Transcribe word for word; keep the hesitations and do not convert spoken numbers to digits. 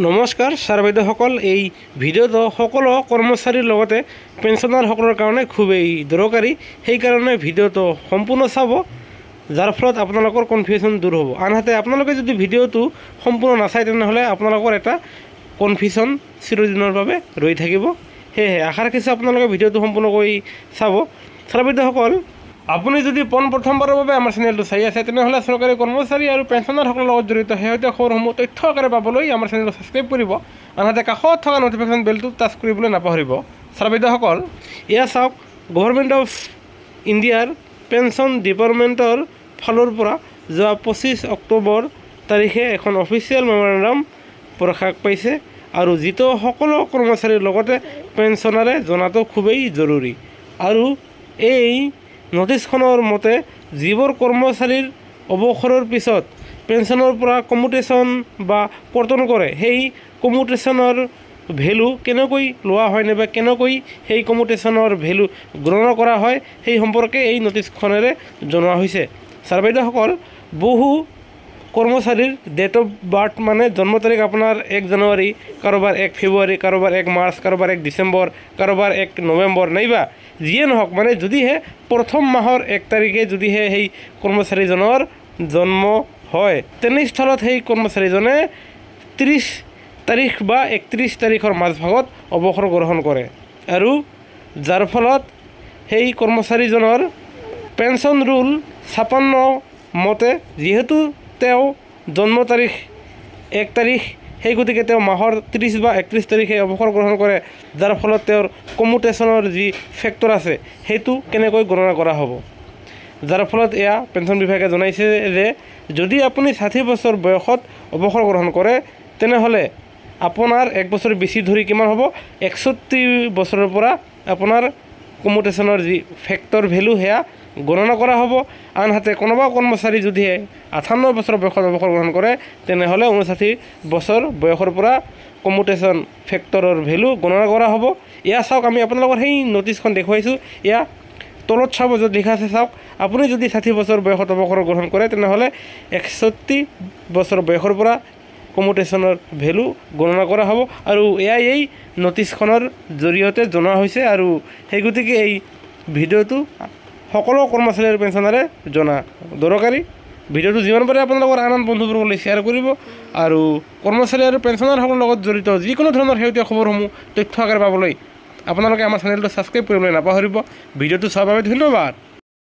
नमस्कार सर बैदेवसकल ये भिडिओ सकलो कर्मचारीर लगते पेन्शनारসকলৰ কাৰণে খুবেই দৰকাৰী সেইকাৰণে ভিডিওটো সম্পূৰ্ণ চাব যাৰ ফলত আপোনালোকৰ কনফিউজন দূৰ হ'ব। আনহাতে আপোনালোকে যদি ভিডিওটো সম্পূৰ্ণ নাচাই তেনেহলে আপোনালোকৰ এটা কনফিউজন চিৰদিনৰ বাবে ৰৈ থাকিব। হে হে আশা ৰাখিছোঁ আপোনালোকে ভিডিওটো সম্পূৰ্ণকৈ চাব। সৰ বাইদেউসকল আপুনি যদি পোনপ্ৰথমবাৰৰ বাবে আমাৰ চেনেলটো চাই আছে তেনেহলে চৰকাৰী কৰ্মচাৰী আৰু পেঞ্চনাৰসকলৰ লগত জড়িত শেহতীয়া খবৰসমূহ তথ্য আকাৰে পাবলৈ আমাৰ চেনেলটো ছাবস্ক্ৰাইব কৰিব। আনহাতে কাষত থকা নটিফিকেশ্যন বেলটো টাচ কৰিবলৈ নাপাহৰিব। ছাৰ বাইদেউসকল এয়া চাওক গভৰ্ণমেণ্ট অফ ইণ্ডিয়াৰ পেঞ্চন ডিপাৰ্টমেণ্টৰ ফালৰ পৰা যোৱা পঁচিছ অক্টোবৰ তাৰিখে এখন অফিচিয়েল মেম'ৰেণ্ডাম প্ৰকাশ পাইছে আৰু যিটো সকলো কৰ্মচাৰীৰ লগতে পেঞ্চনাৰে জনাটো খুবেই জৰুৰী। আৰু এই नोटिसखনৰ মতে যিবোৰ কৰ্মচাৰীৰ অৱসৰৰ পিছত পেঞ্চনৰ পৰা কম্যুটেচন বা কৰ্তন কৰে সেই কম্যুটেচনৰ ভ্যালু কেনেকৈ লোৱা হয় নেবা কেনেকৈ সেই কম্যুটেচনৰ ভ্যালু গণনা কৰা হয় সেই সম্পৰ্কে এই নটিসখনেৰে জনোৱা হৈছে। ছাৰ বাইদেউসকল বহু কৰ্মচাৰীৰ ডেট অফ বাৰ্থ মানে জন্ম তাৰিখ আপোনাৰ এক জানুৱাৰী কাৰোবাৰ এক ফেব্ৰুৱাৰী কাৰোবাৰ এক মাৰ্চ কাৰোবাৰ এক ডিচেম্বৰ কাৰোবাৰ এক নৱেম্বৰ নাইবা যিয়ে নহওক মানে যদিহে প্ৰথম মাহৰ এক তাৰিখে যদিহে সেই কৰ্মচাৰীজনৰ জন্ম হয় তেনেস্থলত সেই কৰ্মচাৰীজনে ত্ৰিছ তাৰিখ বা একত্ৰিছ তাৰিখৰ মাজভাগত অৱসৰ গ্ৰহণ কৰে আৰু যাৰ ফলত সেই কৰ্মচাৰীজনৰ পেঞ্চন ৰুল ছাপন্ন মতে যিহেতু তেওঁ জন্ম তাৰিখ এক তাৰিখ সেই গতিকে তেওঁ মাহৰ ত্ৰিছ বা একত্ৰিছ তাৰিখে অৱসৰ গ্ৰহণ কৰে যাৰ ফলত তেওঁৰ কম্যুটেশ্যনৰ যি ফেক্টৰ আছে সেইটো কেনেকৈ গণনা কৰা হ'ব যাৰ ফলত এয়া পেঞ্চন বিভাগে জনাইছে যে যদি আপুনি ষাঠি বছৰ বয়সত অৱসৰ গ্ৰহণ কৰে তেনেহ'লে আপোনাৰ এক বছৰ বেছি ধৰি কিমান হ'ব একষষ্ঠি বছৰৰ পৰা আপোনাৰ কম্যুটেশ্যনৰ যি ফেক্টৰ ভেলু সেয়া গণনা কৰা হ'ব। আনহাতে কোনোবা কৰ্মচাৰী যদিহে আঠাৱন্ন বছৰ বয়সত অৱসৰ গ্ৰহণ কৰে তেনেহ'লে ঊনষাঠি বছৰ বয়সৰ পৰা কম্যুটেশ্যন ফেক্টৰৰ ভেলু গণনা কৰা হ'ব। এয়া চাওক আমি আপোনালোকৰ সেই নটিছখন দেখুৱাইছোঁ। এয়া তলত চাব য'ত লিখা আছে চাওক আপুনি যদি ষাঠি বছৰ বয়সত অৱসৰ গ্ৰহণ কৰে তেনেহ'লে একষষ্ঠি বছৰ বয়সৰ পৰা কম্যুটেশ্যনৰ ভেলু গণনা কৰা হ'ব আৰু এয়াই এই নটিছখনৰ জৰিয়তে জনোৱা হৈছে। আৰু সেই গতিকে এই ভিডিঅ'টো সকলো কৰ্মচাৰীৰ পেঞ্চনাৰে জনা দৰকাৰী। ভিডিঅ'টো যিমান পাৰে আপোনালোকৰ আন আন বন্ধুবৰ্গলৈ শ্বেয়াৰ কৰিব আৰু কৰ্মচাৰী আৰু পেঞ্চনাৰসকলৰ লগত জড়িত যিকোনো ধৰণৰ শেহতীয়া খবৰসমূহ তথ্য আকাৰে পাবলৈ আপোনালোকে আমাৰ চেনেলটো ছাবস্ক্ৰাইব কৰিবলৈ নাপাহৰিব। ভিডিঅ'টো চোৱাৰ বাবে ধন্যবাদ।